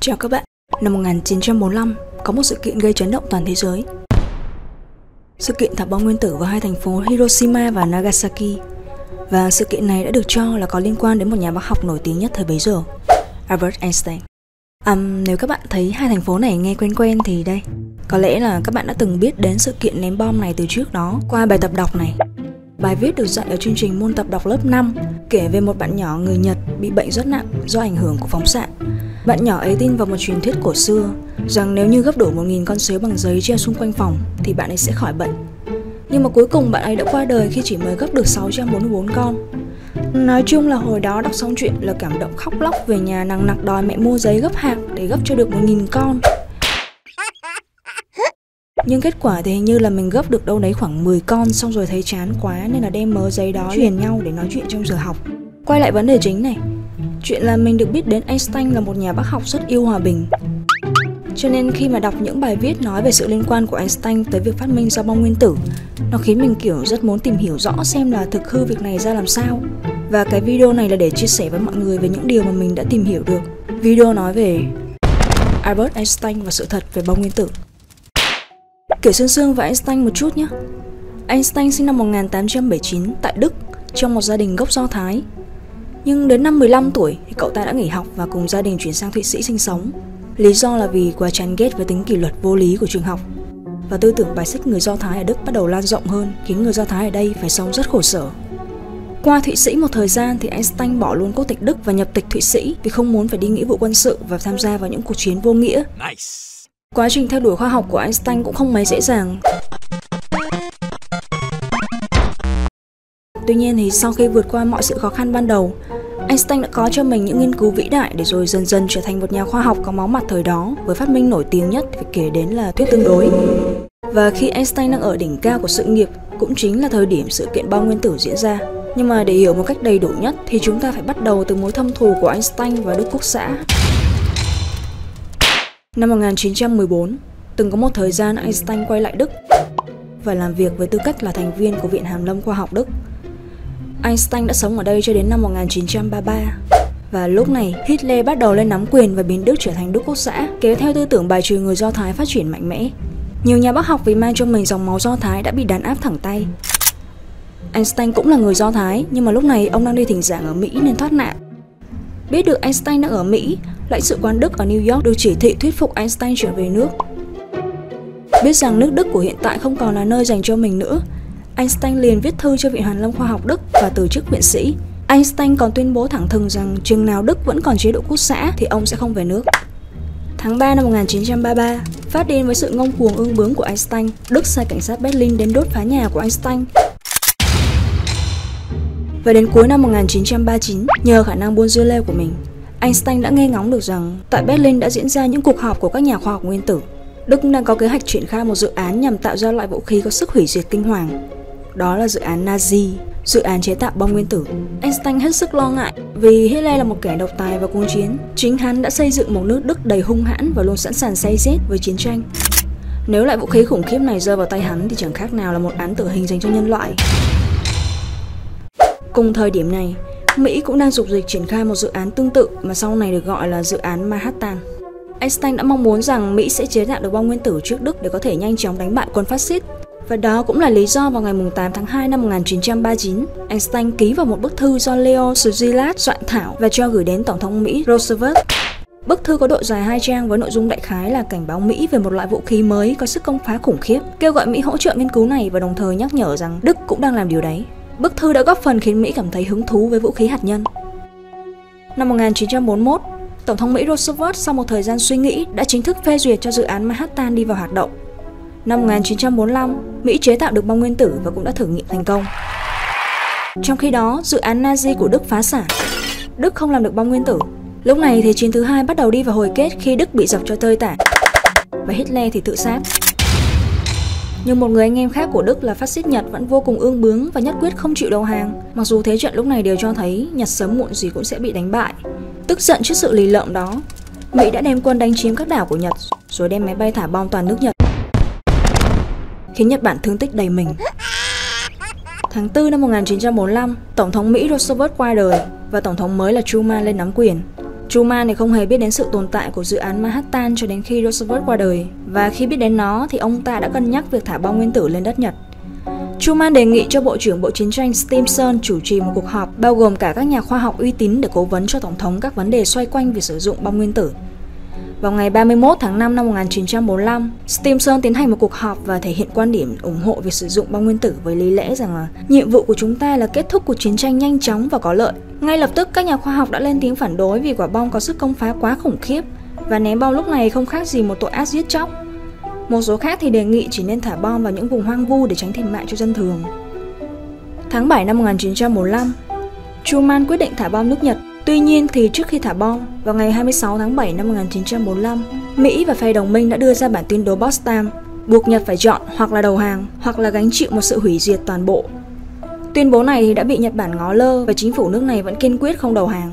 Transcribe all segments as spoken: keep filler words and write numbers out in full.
Chào các bạn, năm một nghìn chín trăm bốn mươi lăm có một sự kiện gây chấn động toàn thế giới. Sự kiện thả bom nguyên tử vào hai thành phố Hiroshima và Nagasaki. Và sự kiện này đã được cho là có liên quan đến một nhà bác học nổi tiếng nhất thời bấy giờ, Albert Einstein. À, nếu các bạn thấy hai thành phố này nghe quen quen thì đây, có lẽ là các bạn đã từng biết đến sự kiện ném bom này từ trước đó qua bài tập đọc này. Bài viết được dạy ở chương trình môn tập đọc lớp năm kể về một bạn nhỏ người Nhật bị bệnh rất nặng do ảnh hưởng của phóng xạ. Bạn nhỏ ấy tin vào một truyền thuyết cổ xưa rằng nếu như gấp đổ một nghìn con sếu bằng giấy treo xung quanh phòng thì bạn ấy sẽ khỏi bệnh. Nhưng mà cuối cùng bạn ấy đã qua đời khi chỉ mới gấp được sáu trăm bốn mươi bốn con. Nói chung là hồi đó đọc xong chuyện là cảm động khóc lóc về nhà, nằng nặc đòi mẹ mua giấy gấp hạt để gấp cho được một nghìn con. Nhưng kết quả thì hình như là mình gấp được đâu đấy khoảng mười con, xong rồi thấy chán quá nên là đem mớ giấy đó truyền nhau để nói chuyện trong giờ học. Quay lại vấn đề chính này. Chuyện là mình được biết đến Einstein là một nhà bác học rất yêu hòa bình. Cho nên khi mà đọc những bài viết nói về sự liên quan của Einstein tới việc phát minh ra bom nguyên tử, nó khiến mình kiểu rất muốn tìm hiểu rõ xem là thực hư việc này ra làm sao. Và cái video này là để chia sẻ với mọi người về những điều mà mình đã tìm hiểu được. Video nói về Albert Einstein và sự thật về bom nguyên tử. Kể sương sương về Einstein một chút nhé. Einstein sinh năm một nghìn tám trăm bảy mươi chín tại Đức trong một gia đình gốc Do Thái. Nhưng đến năm mười lăm tuổi thì cậu ta đã nghỉ học và cùng gia đình chuyển sang Thụy Sĩ sinh sống. Lý do là vì quá chán ghét với tính kỷ luật vô lý của trường học. Và tư tưởng bài xích người Do Thái ở Đức bắt đầu lan rộng hơn, khiến người Do Thái ở đây phải sống rất khổ sở. Qua Thụy Sĩ một thời gian thì Einstein bỏ luôn quốc tịch Đức và nhập tịch Thụy Sĩ vì không muốn phải đi nghĩa vụ quân sự và tham gia vào những cuộc chiến vô nghĩa. Nice. Quá trình theo đuổi khoa học của Einstein cũng không mấy dễ dàng. Tuy nhiên thì sau khi vượt qua mọi sự khó khăn ban đầu, Einstein đã có cho mình những nghiên cứu vĩ đại để rồi dần dần trở thành một nhà khoa học có máu mặt thời đó, với phát minh nổi tiếng nhất phải kể đến là thuyết tương đối. Và khi Einstein đang ở đỉnh cao của sự nghiệp cũng chính là thời điểm sự kiện bom nguyên tử diễn ra. Nhưng mà để hiểu một cách đầy đủ nhất thì chúng ta phải bắt đầu từ mối thâm thù của Einstein và Đức Quốc xã. Năm một nghìn chín trăm mười bốn, từng có một thời gian Einstein quay lại Đức và làm việc với tư cách là thành viên của Viện Hàn Lâm Khoa học Đức. Einstein đã sống ở đây cho đến năm một nghìn chín trăm ba mươi ba. Và lúc này, Hitler bắt đầu lên nắm quyền và biến Đức trở thành Đức Quốc xã, kéo theo tư tưởng bài trừ người Do Thái phát triển mạnh mẽ. Nhiều nhà bác học vì mang cho mình dòng máu Do Thái đã bị đàn áp thẳng tay. Einstein cũng là người Do Thái, nhưng mà lúc này ông đang đi thỉnh giảng ở Mỹ nên thoát nạn. Biết được Einstein đang ở Mỹ, lãnh sự quán Đức ở New York được chỉ thị thuyết phục Einstein trở về nước. Biết rằng nước Đức của hiện tại không còn là nơi dành cho mình nữa, Einstein liền viết thư cho Viện Hàn Lâm Khoa học Đức và từ chức viện sĩ. Einstein còn tuyên bố thẳng thừng rằng chừng nào Đức vẫn còn chế độ quốc xã thì ông sẽ không về nước. Tháng ba năm một nghìn chín trăm ba mươi ba, phát điên với sự ngông cuồng ương bướng của Einstein, Đức sai cảnh sát Berlin đến đốt phá nhà của Einstein. Và đến cuối năm một nghìn chín trăm ba mươi chín, nhờ khả năng buôn dưa lê của mình, Einstein đã nghe ngóng được rằng tại Berlin đã diễn ra những cuộc họp của các nhà khoa học nguyên tử. Đức đang có kế hoạch triển khai một dự án nhằm tạo ra loại vũ khí có sức hủy diệt kinh hoàng. Đó là dự án Nazi, dự án chế tạo bom nguyên tử. Einstein hết sức lo ngại vì Hitler là một kẻ độc tài và cuồng chiến. Chính hắn đã xây dựng một nước Đức đầy hung hãn và luôn sẵn sàng say rết với chiến tranh. Nếu loại vũ khí khủng khiếp này rơi vào tay hắn thì chẳng khác nào là một án tử hình dành cho nhân loại. Cùng thời điểm này, Mỹ cũng đang dục dịch triển khai một dự án tương tự mà sau này được gọi là dự án Manhattan. Einstein đã mong muốn rằng Mỹ sẽ chế tạo được bom nguyên tử trước Đức để có thể nhanh chóng đánh bại quân phát xít. Và đó cũng là lý do vào ngày tám tháng hai năm một nghìn chín trăm ba mươi chín, Einstein ký vào một bức thư do Leo Szilard soạn thảo và cho gửi đến Tổng thống Mỹ Roosevelt. Bức thư có độ dài hai trang với nội dung đại khái là cảnh báo Mỹ về một loại vũ khí mới có sức công phá khủng khiếp, kêu gọi Mỹ hỗ trợ nghiên cứu này và đồng thời nhắc nhở rằng Đức cũng đang làm điều đấy. Bức thư đã góp phần khiến Mỹ cảm thấy hứng thú với vũ khí hạt nhân. Năm một nghìn chín trăm bốn mươi mốt, Tổng thống Mỹ Roosevelt sau một thời gian suy nghĩ đã chính thức phê duyệt cho dự án Manhattan đi vào hoạt động. Năm một nghìn chín trăm bốn mươi lăm, Mỹ chế tạo được bom nguyên tử và cũng đã thử nghiệm thành công. Trong khi đó, dự án Nazi của Đức phá sản. Đức không làm được bom nguyên tử. Lúc này Thế chiến thứ hai bắt đầu đi vào hồi kết khi Đức bị dập cho tơi tả và Hitler thì tự sát. Nhưng một người anh em khác của Đức là phát xít Nhật vẫn vô cùng ương bướng và nhất quyết không chịu đầu hàng. Mặc dù thế trận lúc này đều cho thấy Nhật sớm muộn gì cũng sẽ bị đánh bại. Tức giận trước sự lì lợm đó, Mỹ đã đem quân đánh chiếm các đảo của Nhật rồi đem máy bay thả bom toàn nước Nhật, khiến Nhật Bản thương tích đầy mình. Tháng tư năm một nghìn chín trăm bốn mươi lăm, Tổng thống Mỹ Roosevelt qua đời và Tổng thống mới là Truman lên nắm quyền. Truman thì không hề biết đến sự tồn tại của dự án Manhattan cho đến khi Roosevelt qua đời, và khi biết đến nó thì ông ta đã cân nhắc việc thả bom nguyên tử lên đất Nhật. Truman đề nghị cho Bộ trưởng Bộ Chiến tranh Stimson chủ trì một cuộc họp bao gồm cả các nhà khoa học uy tín để cố vấn cho Tổng thống các vấn đề xoay quanh việc sử dụng bom nguyên tử. Vào ngày ba mươi mốt tháng năm năm một nghìn chín trăm bốn mươi lăm, Stimson tiến hành một cuộc họp và thể hiện quan điểm ủng hộ việc sử dụng bom nguyên tử với lý lẽ rằng là nhiệm vụ của chúng ta là kết thúc cuộc chiến tranh nhanh chóng và có lợi. Ngay lập tức, các nhà khoa học đã lên tiếng phản đối vì quả bom có sức công phá quá khủng khiếp và ném bom lúc này không khác gì một tội ác giết chóc. Một số khác thì đề nghị chỉ nên thả bom vào những vùng hoang vu để tránh thiệt mạng cho dân thường. Tháng bảy năm một nghìn chín trăm bốn mươi lăm, Truman quyết định thả bom nước Nhật. Tuy nhiên thì trước khi thả bom, vào ngày hai mươi sáu tháng bảy năm một nghìn chín trăm bốn mươi lăm, Mỹ và phe đồng minh đã đưa ra bản tuyên bố Potsdam, buộc Nhật phải chọn hoặc là đầu hàng hoặc là gánh chịu một sự hủy diệt toàn bộ. Tuyên bố này đã bị Nhật Bản ngó lơ và chính phủ nước này vẫn kiên quyết không đầu hàng.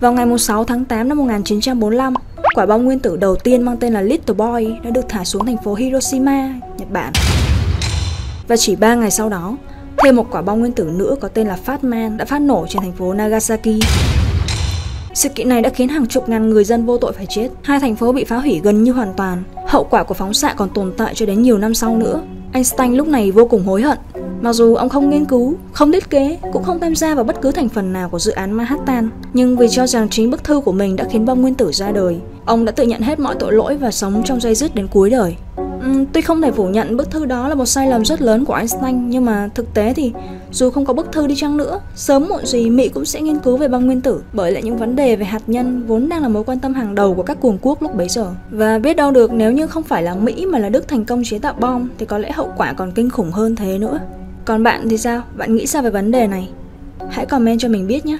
Vào ngày sáu tháng tám năm một nghìn chín trăm bốn mươi lăm, quả bom nguyên tử đầu tiên mang tên là Little Boy đã được thả xuống thành phố Hiroshima, Nhật Bản. Và chỉ ba ngày sau đó, thêm một quả bom nguyên tử nữa có tên là Fatman đã phát nổ trên thành phố Nagasaki. Sự kiện này đã khiến hàng chục ngàn người dân vô tội phải chết. Hai thành phố bị phá hủy gần như hoàn toàn. Hậu quả của phóng xạ còn tồn tại cho đến nhiều năm sau nữa. Einstein lúc này vô cùng hối hận. Mặc dù ông không nghiên cứu, không thiết kế, cũng không tham gia vào bất cứ thành phần nào của dự án Manhattan, nhưng vì cho rằng chính bức thư của mình đã khiến bom nguyên tử ra đời, ông đã tự nhận hết mọi tội lỗi và sống trong day dứt đến cuối đời. Uhm, tuy không thể phủ nhận bức thư đó là một sai lầm rất lớn của Einstein, nhưng mà thực tế thì dù không có bức thư đi chăng nữa, sớm muộn gì Mỹ cũng sẽ nghiên cứu về bom nguyên tử, bởi lại những vấn đề về hạt nhân vốn đang là mối quan tâm hàng đầu của các cường quốc lúc bấy giờ. Và biết đâu được, nếu như không phải là Mỹ mà là Đức thành công chế tạo bom thì có lẽ hậu quả còn kinh khủng hơn thế nữa. Còn bạn thì sao? Bạn nghĩ sao về vấn đề này? Hãy comment cho mình biết nhé!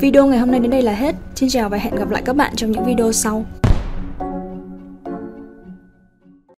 Video ngày hôm nay đến đây là hết. Xin chào và hẹn gặp lại các bạn trong những video sau.